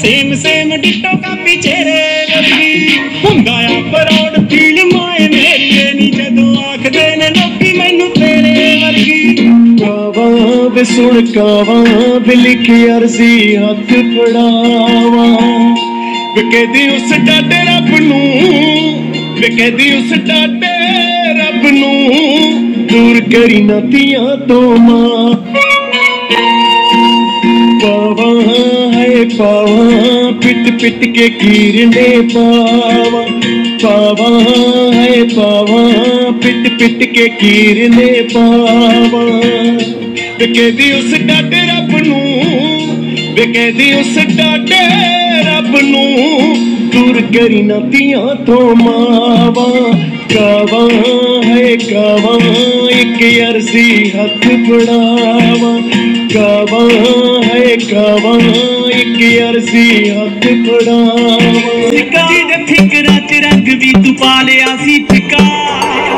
Same same ditto का पीछे रे लड़की गाया पराउड फील माए मेरे नी जदो आख देन लोकी मैनू तेरे वर्गी कावां बे सुन कावां बे लिखी अर्जी हथ फड़ावां वे कहदी उस डाटे रब नू वे कहदी उस डाटे रब नू दूर करी ना तियां तो मां कावां पावा पिट पिट के कीरने पावा पावा है पावा पिट पिट के कीरने पावा कहदी उस डाटे रब नू कहदी उस डाटे रब नू दूर करी ना तियां तो मावा कावा है कावा एक अर्जी हथ फड़ावा कावा है कावा फिकरा च रंग भी तू पा लिया सी फिका।